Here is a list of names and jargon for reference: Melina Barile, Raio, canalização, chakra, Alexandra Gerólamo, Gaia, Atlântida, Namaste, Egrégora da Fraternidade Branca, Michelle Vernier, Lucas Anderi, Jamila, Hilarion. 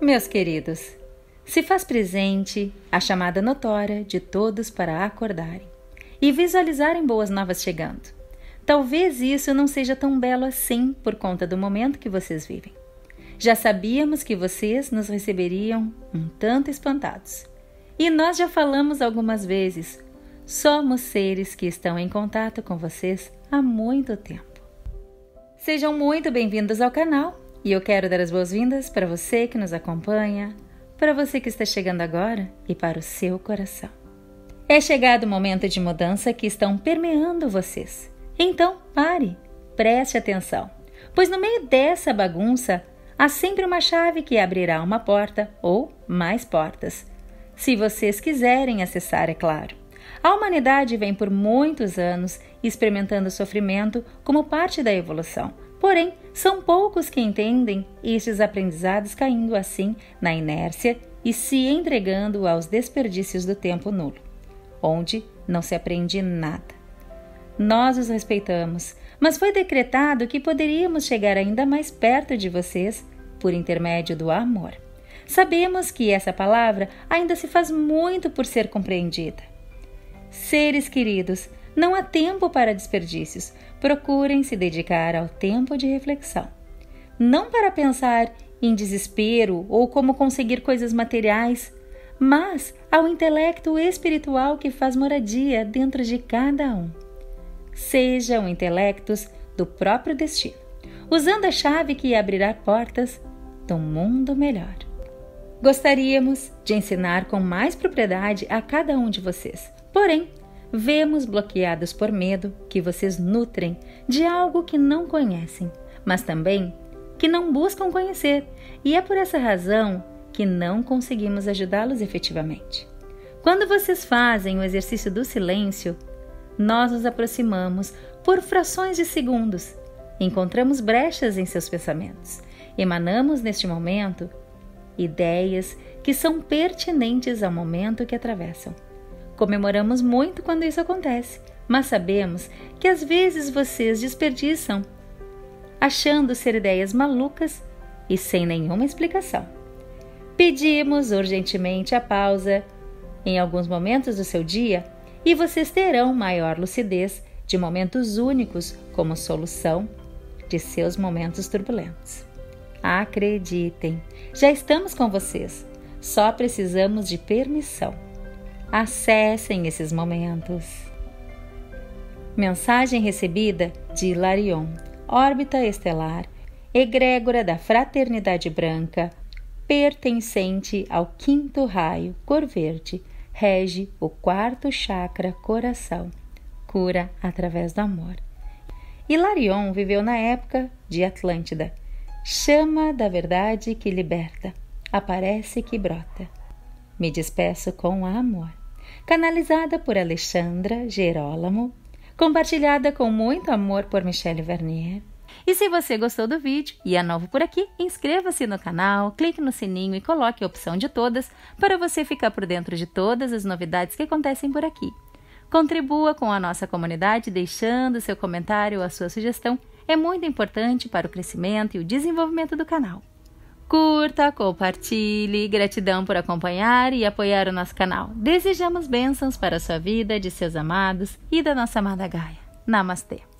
Meus queridos, se faz presente a chamada notória de todos para acordarem e visualizarem boas novas chegando. Talvez isso não seja tão belo assim por conta do momento que vocês vivem. Já sabíamos que vocês nos receberiam um tanto espantados. E nós já falamos algumas vezes, somos seres que estão em contato com vocês há muito tempo. Sejam muito bem-vindos ao canal. E eu quero dar as boas-vindas para você que nos acompanha, para você que está chegando agora e para o seu coração. É chegado o momento de mudança que estão permeando vocês. Então, pare, preste atenção, pois no meio dessa bagunça, há sempre uma chave que abrirá uma porta ou mais portas. Se vocês quiserem acessar, é claro. A humanidade vem por muitos anos experimentando sofrimento como parte da evolução. Porém, são poucos que entendem estes aprendizados, caindo assim na inércia e se entregando aos desperdícios do tempo nulo, onde não se aprende nada. Nós os respeitamos, mas foi decretado que poderíamos chegar ainda mais perto de vocês por intermédio do amor. Sabemos que essa palavra ainda se faz muito por ser compreendida. Seres queridos, não há tempo para desperdícios. Procurem se dedicar ao tempo de reflexão. Não para pensar em desespero ou como conseguir coisas materiais, mas ao intelecto espiritual que faz moradia dentro de cada um. Sejam intelectos do próprio destino, usando a chave que abrirá portas do mundo melhor. Gostaríamos de ensinar com mais propriedade a cada um de vocês, porém, vemos bloqueados por medo que vocês nutrem de algo que não conhecem, mas também que não buscam conhecer, e é por essa razão que não conseguimos ajudá-los efetivamente. Quando vocês fazem o exercício do silêncio, nós nos aproximamos por frações de segundos, encontramos brechas em seus pensamentos, emanamos neste momento ideias que são pertinentes ao momento que atravessam. Comemoramos muito quando isso acontece, mas sabemos que às vezes vocês desperdiçam, achando ser ideias malucas e sem nenhuma explicação. Pedimos urgentemente a pausa em alguns momentos do seu dia e vocês terão maior lucidez de momentos únicos como solução de seus momentos turbulentos. Acreditem, já estamos com vocês, só precisamos de permissão. Acessem esses momentos. Mensagem recebida de Hilarion, órbita estelar, egrégora da Fraternidade Branca, pertencente ao 5º raio, cor verde, rege o 4º chakra, coração, cura através do amor. Hilarion viveu na época de Atlântida, chama da verdade que liberta, aparece que brota. Me despeço com amor. Canalizada por Alexandra Gerólamo, compartilhada com muito amor por Michelle Vernier. E se você gostou do vídeo e é novo por aqui, inscreva-se no canal, clique no sininho e coloque a opção de todas para você ficar por dentro de todas as novidades que acontecem por aqui. Contribua com a nossa comunidade deixando seu comentário ou a sua sugestão, é muito importante para o crescimento e o desenvolvimento do canal. Curta, compartilhe, gratidão por acompanhar e apoiar o nosso canal. Desejamos bênçãos para a sua vida, de seus amados e da nossa amada Gaia. Namastê!